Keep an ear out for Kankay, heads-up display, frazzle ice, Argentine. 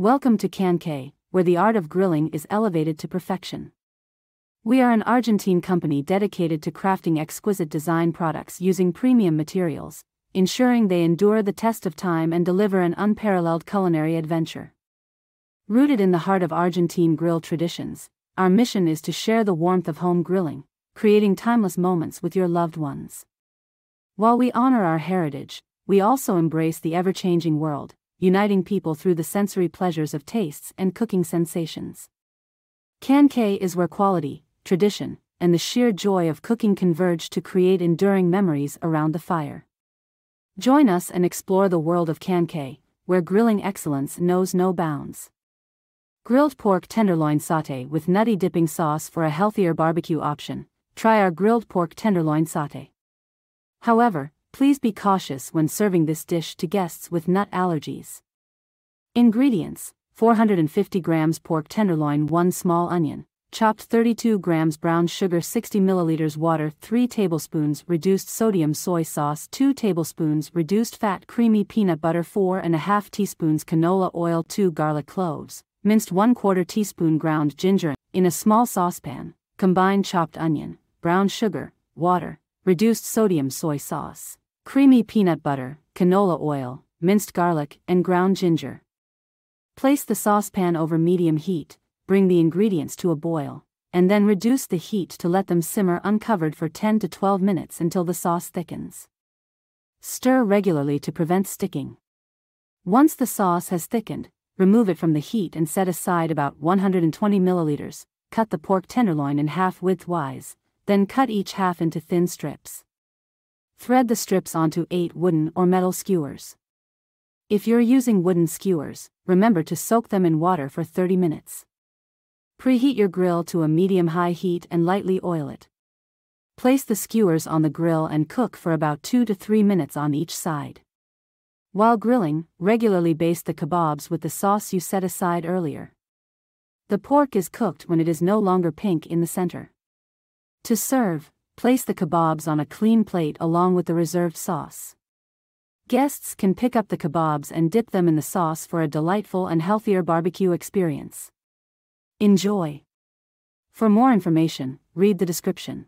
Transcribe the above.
Welcome to Kankay, where the art of grilling is elevated to perfection. We are an Argentine company dedicated to crafting exquisite design products using premium materials, ensuring they endure the test of time and deliver an unparalleled culinary adventure. Rooted in the heart of Argentine grill traditions, our mission is to share the warmth of home grilling, creating timeless moments with your loved ones. While we honor our heritage, we also embrace the ever-changing world, uniting people through the sensory pleasures of tastes and cooking sensations. Kankay is where quality, tradition, and the sheer joy of cooking converge to create enduring memories around the fire. Join us and explore the world of Kankay, where grilling excellence knows no bounds. Grilled pork tenderloin sauté with nutty dipping sauce for a healthier barbecue option. Try our grilled pork tenderloin sauté. However, please be cautious when serving this dish to guests with nut allergies. Ingredients: 450 grams pork tenderloin, 1 small onion, chopped, 32 grams brown sugar, 60 milliliters water, 3 tablespoons reduced sodium soy sauce, 2 tablespoons reduced fat, creamy peanut butter, 4.5 teaspoons canola oil, 2 garlic cloves, minced, 1/4 teaspoon ground ginger. In a small saucepan, combine chopped onion, brown sugar, water, reduced sodium soy sauce, creamy peanut butter, canola oil, minced garlic, and ground ginger. Place the saucepan over medium heat, bring the ingredients to a boil, and then reduce the heat to let them simmer uncovered for 10 to 12 minutes until the sauce thickens. Stir regularly to prevent sticking. Once the sauce has thickened, remove it from the heat and set aside about 120 milliliters. Cut the pork tenderloin in half widthwise, then cut each half into thin strips. Thread the strips onto 8 wooden or metal skewers. If you're using wooden skewers, remember to soak them in water for 30 minutes. Preheat your grill to a medium-high heat and lightly oil it. Place the skewers on the grill and cook for about 2 to 3 minutes on each side. While grilling, regularly baste the kebabs with the sauce you set aside earlier. The pork is cooked when it is no longer pink in the center. To serve, place the kebabs on a clean plate along with the reserved sauce. Guests can pick up the kebabs and dip them in the sauce for a delightful and healthier barbecue experience. Enjoy! For more information, read the description.